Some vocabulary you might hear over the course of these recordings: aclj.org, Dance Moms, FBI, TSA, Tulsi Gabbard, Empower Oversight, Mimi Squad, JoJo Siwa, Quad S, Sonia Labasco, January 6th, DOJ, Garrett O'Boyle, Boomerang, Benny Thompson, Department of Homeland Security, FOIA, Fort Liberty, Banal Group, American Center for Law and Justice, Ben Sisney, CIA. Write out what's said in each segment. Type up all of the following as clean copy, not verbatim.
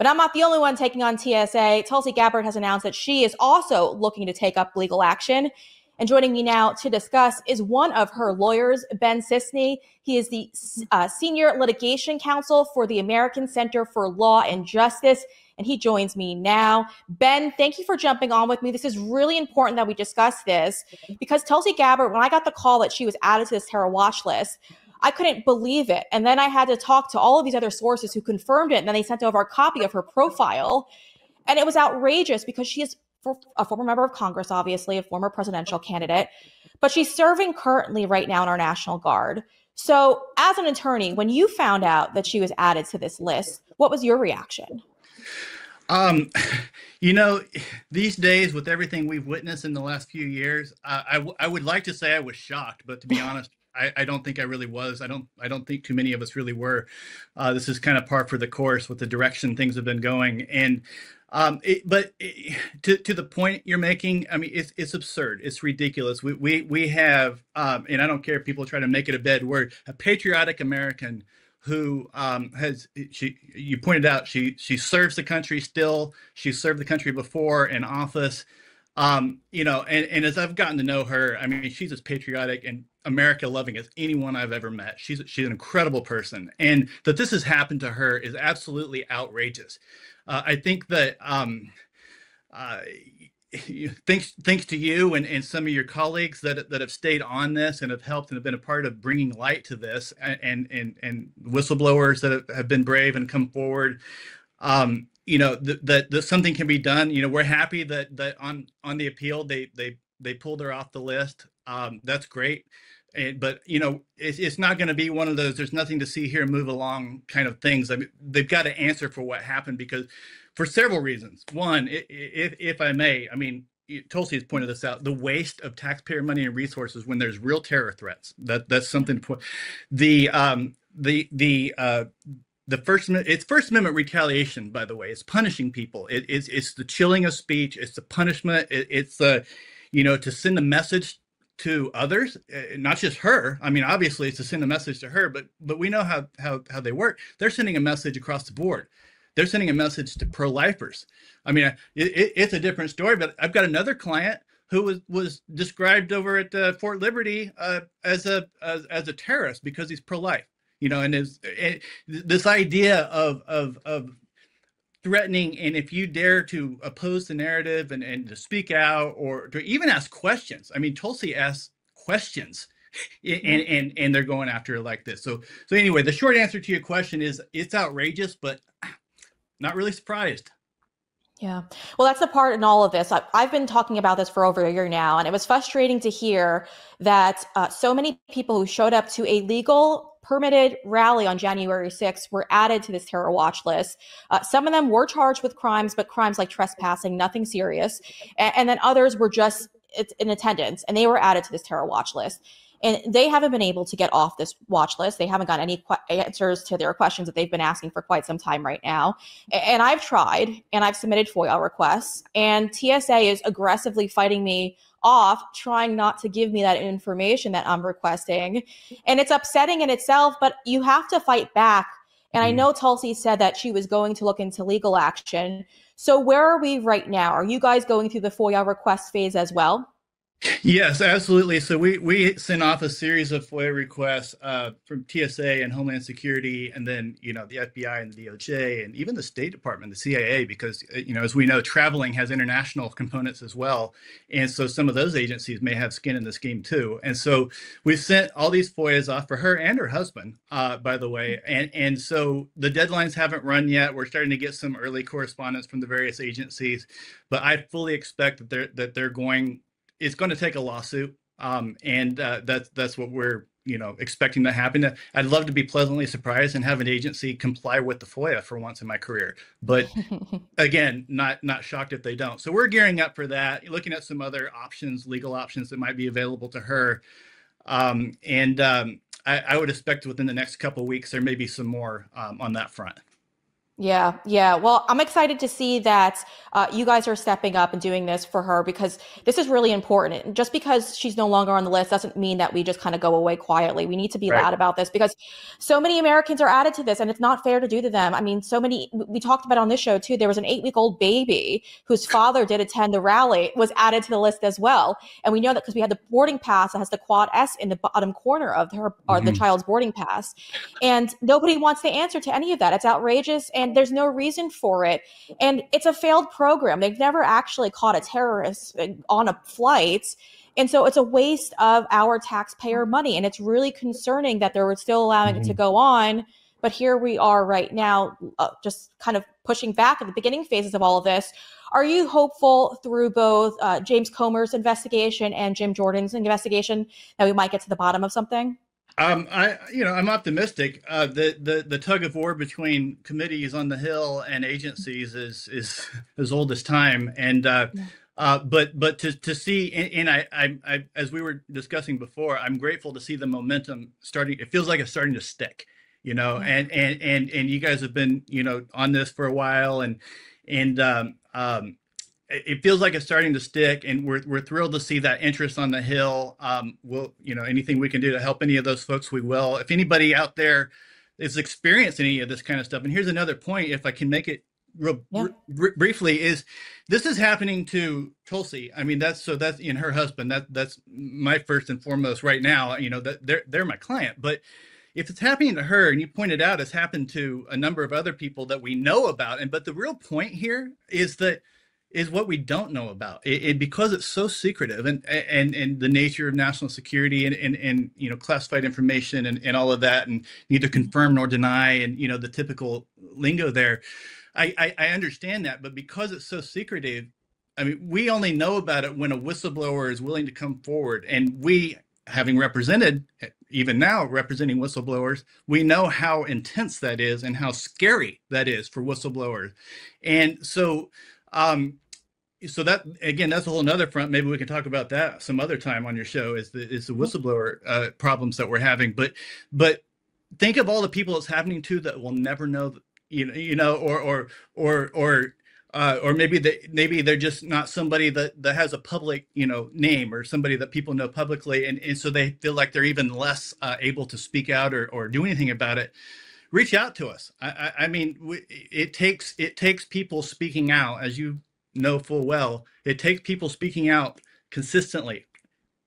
But I'm not the only one taking on TSA. Tulsi Gabbard has announced that she is also looking to take up legal action. And joining me now to discuss is one of her lawyers, Ben Sisney. He is the senior litigation counsel for the American Center for Law and Justice, and he joins me now. Ben, thank you for jumping on with me. This is really important that we discuss this because Tulsi Gabbard, when I got the call that she was added to this terror watch list, I couldn't believe it. And then I had to talk to all of these other sources who confirmed it, and then they sent over a copy of her profile. And it was outrageous because she is a former member of Congress, obviously, a former presidential candidate, but she's serving currently right now in our National Guard. So as an attorney, when you found out that she was added to this list, what was your reaction? You know, these days with everything we've witnessed in the last few years, I would like to say I was shocked, but to be honest, I don't think I really was. I don't think too many of us really were. This is kind of par for the course with the direction things have been going. And to the point you're making, I mean, it's absurd. It's ridiculous. We have, and I don't care if people try to make it a bad word, a patriotic American who you pointed out, she serves the country still. She served the country before in office. You know, and as I've gotten to know her, I mean, she's as patriotic and America loving as anyone I've ever met. She's an incredible person, and that this has happened to her is absolutely outrageous. I think that thanks to you and some of your colleagues that have stayed on this and have helped and have been a part of bringing light to this, and whistleblowers that have been brave and come forward. You know, that something can be done. You know, we're happy that on the appeal they pulled her off the list. That's great. But, you know, it's not going to be one of those "there's nothing to see here, move along" kind of things. I mean, they've got to answer for what happened, because for several reasons. One, if I may, I mean, Tulsi has pointed this out, the waste of taxpayer money and resources when there's real terror threats. That's something to point. The First Amendment retaliation, by the way, is punishing people. It's the chilling of speech. It's the punishment. You know, to send a message to others, not just her. I mean, obviously, it's to send a message to her, but we know how they work. They're sending a message across the board. They're sending a message to pro-lifers. I mean, it's a different story. But I've got another client who was described over at Fort Liberty as a terrorist because he's pro-life. You know, and this idea of threatening, and if you dare to oppose the narrative and to speak out or to even ask questions. I mean, Tulsi asks questions, and they're going after her like this. So anyway, the short answer to your question is it's outrageous, but not really surprised. Yeah. Well, that's the part in all of this. I've been talking about this for over a year now, and it was frustrating to hear that so many people who showed up to a legal permitted rally on January 6th were added to this terror watch list. Some of them were charged with crimes, but crimes like trespassing, nothing serious. And then others were just in attendance, and they were added to this terror watch list. And they haven't been able to get off this watch list. They haven't gotten any answers to their questions that they've been asking for quite some time right now. And I've tried, and I've submitted FOIA requests, and TSA is aggressively fighting me off, trying not to give me that information that I'm requesting. And it's upsetting in itself, but you have to fight back. And I know Tulsi said that she was going to look into legal action. So where are we right now? Are you guys going through the FOIA request phase as well? Yes, absolutely. So we sent off a series of FOIA requests from TSA and Homeland Security, and then, you know, the FBI and the DOJ, and even the State Department, the CIA, because, you know, as we know, traveling has international components as well. And so some of those agencies may have skin in this game, too. And so we sent all these FOIAs off for her and her husband, by the way. And so the deadlines haven't run yet. We're starting to get some early correspondence from the various agencies, but I fully expect that they're going. It's going to take a lawsuit, that's what we're, you know, expecting to happen. I'd love to be pleasantly surprised and have an agency comply with the FOIA for once in my career, but again, not shocked if they don't. So we're gearing up for that, looking at some other options, legal options that might be available to her, I would expect within the next couple of weeks there may be some more on that front. Yeah. Well, I'm excited to see that you guys are stepping up and doing this for her, because this is really important. And just because she's no longer on the list doesn't mean that we just kind of go away quietly. We need to be loud about this, because so many Americans are added to this, and it's not fair to do to them. I mean, so many, we talked about on this show too, there was an 8-week-old baby whose father did attend the rally, was added to the list as well. And we know that because we had the boarding pass that has the Quad S in the bottom corner of her, or the child's boarding pass. And nobody wants to answer to any of that. It's outrageous. And there's no reason for it. And it's a failed program. They've never actually caught a terrorist on a flight. And so it's a waste of our taxpayer money. And it's really concerning that they were still allowing it to go on. But here we are right now, just kind of pushing back at the beginning phases of all of this. Are you hopeful through both James Comer's investigation and Jim Jordan's investigation that we might get to the bottom of something? I'm optimistic. The tug of war between committees on the Hill and agencies is as old as time. And but to see, and I as we were discussing before, I'm grateful to see the momentum starting. It feels like it's starting to stick, you know. And you guys have been, you know, on this for a while, and it feels like it's starting to stick, and we're thrilled to see that interest on the Hill. We'll, you know, anything we can do to help any of those folks, we will. If anybody out there is experiencing any of this kind of stuff, and here's another point, if I can make it briefly, is this is happening to Tulsi. I mean, that's in her husband. That's my first and foremost right now. You know, that they're my client, but if it's happening to her, and you pointed out, it's happened to a number of other people that we know about. But the real point here is that. Is what we don't know about it, because it's so secretive, and the nature of national security and you know, classified information and all of that, and neither confirm nor deny, and you know, the typical lingo there. I understand that, but because it's so secretive, I mean, we only know about it when a whistleblower is willing to come forward, and we, having represented, even now representing whistleblowers, we know how intense that is and how scary that is for whistleblowers, and so. So that, again, that's a whole nother front. Maybe we can talk about that some other time on your show, is the whistleblower problems that we're having. But think of all the people it's happening to that will never know, you know, or maybe they're just not somebody that has a public, you know, name, or somebody that people know publicly. And so they feel like they're even less able to speak out or do anything about it. Reach out to us. I mean, it takes people speaking out, as you know full well. It takes people speaking out consistently.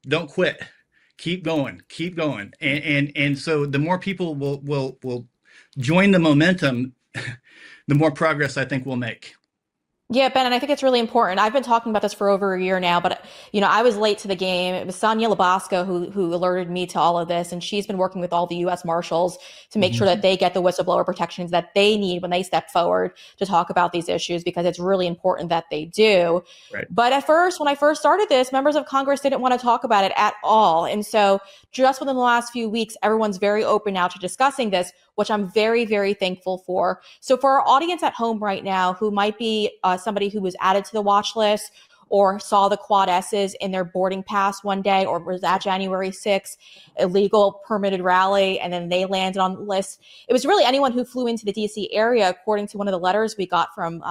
Don't quit. Keep going. And so the more people will join the momentum, the more progress I think we'll make. Yeah, Ben, and I think it's really important. I've been talking about this for over a year now, but you know, I was late to the game. It was Sonia Labasco who alerted me to all of this, and she's been working with all the U.S. Marshals to make sure that they get the whistleblower protections that they need when they step forward to talk about these issues, because it's really important that they do. Right. But at first, when I first started this, members of Congress didn't want to talk about it at all. And so just within the last few weeks, everyone's very open now to discussing this, which I'm very, very thankful for. So for our audience at home right now, who might be somebody who was added to the watch list, or saw the Quad S's in their boarding pass one day, or was at January 6th, illegal permitted rally, and then they landed on the list. It was really anyone who flew into the D.C. area, according to one of the letters we got from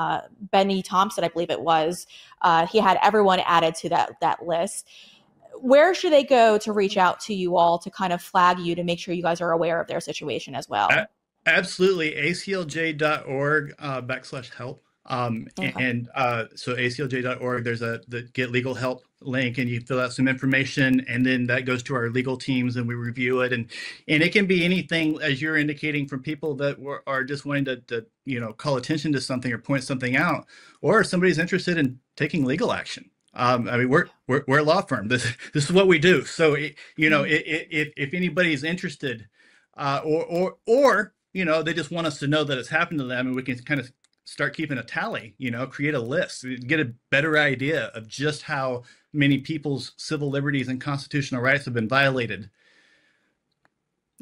Benny Thompson, I believe it was. He had everyone added to that list. Where should they go to reach out to you all to kind of flag you, to make sure you guys are aware of their situation as well? Absolutely. aclj.org /help. So aclj.org, there's the Get Legal Help link, and you fill out some information, and then that goes to our legal teams, and we review it. And it can be anything, as you're indicating, from people that are just wanting to, you know, call attention to something or point something out, or somebody's interested in taking legal action. I mean, we're a law firm. This is what we do. So, if anybody's interested, or you know, they just want us to know that it's happened to them, and we can kind of start keeping a tally. You know, create a list, get a better idea of just how many people's civil liberties and constitutional rights have been violated.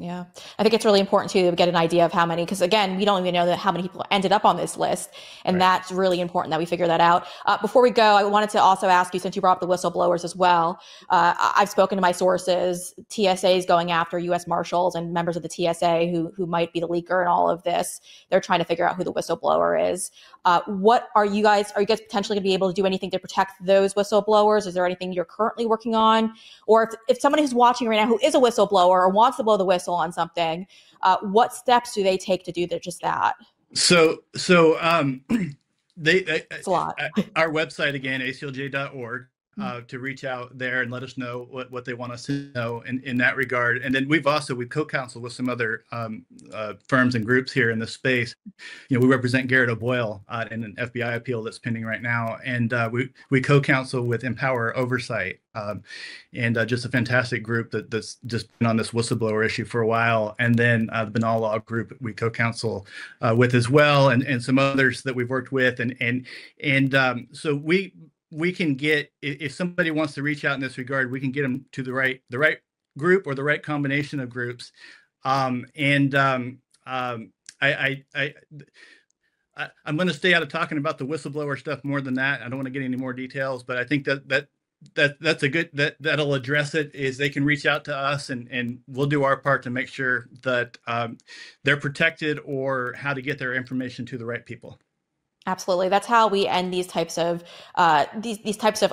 Yeah, I think it's really important too to get an idea of how many, because again, we don't even know that how many people ended up on this list, and that's really important that we figure that out. Before we go, I wanted to also ask you, since you brought up the whistleblowers as well, I've spoken to my sources. TSA is going after U.S. Marshals and members of the TSA who might be the leaker in all of this. They're trying to figure out who the whistleblower is. What are you guys potentially going to be able to do anything to protect those whistleblowers? Is there anything you're currently working on? Or if someone who's watching right now who is a whistleblower or wants to blow the whistle on something, what steps do they take to do just that? It's a lot. Our website again, aclj.org, to reach out there and let us know what they want us to know in that regard. And then we've co-counseled with some other firms and groups here in this space. You know, we represent Garrett O'Boyle in an FBI appeal that's pending right now, and we co-counsel with Empower Oversight. And just a fantastic group that's just been on this whistleblower issue for a while. And then the Banal Group we co-counsel with as well, and some others that we've worked with. So we can get, if somebody wants to reach out in this regard, we can get them to the right group or the right combination of groups. I'm going to stay out of talking about the whistleblower stuff more than that. I don't want to get any more details, but I think that'll address it. Is they can reach out to us, and we'll do our part to make sure that they're protected, or how to get their information to the right people. Absolutely. That's how we end these types of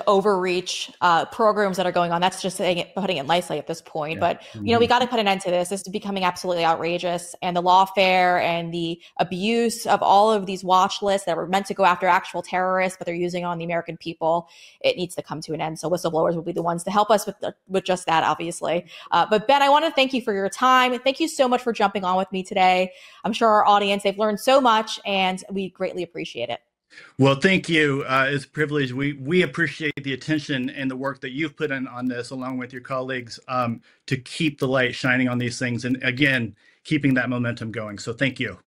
overreach programs that are going on. That's just putting it nicely at this point. Yeah. But, you know, we got to put an end to this. This is becoming absolutely outrageous. And the lawfare and the abuse of all of these watch lists that were meant to go after actual terrorists, but they're using on the American people, it needs to come to an end. So whistleblowers will be the ones to help us with just that, obviously. But Ben, I want to thank you for your time. Thank you so much for jumping on with me today. I'm sure our audience, they've learned so much, and we greatly appreciate it. Well, thank you. It's a privilege. We appreciate the attention and the work that you've put in on this, along with your colleagues, to keep the light shining on these things, and again, keeping that momentum going. So thank you.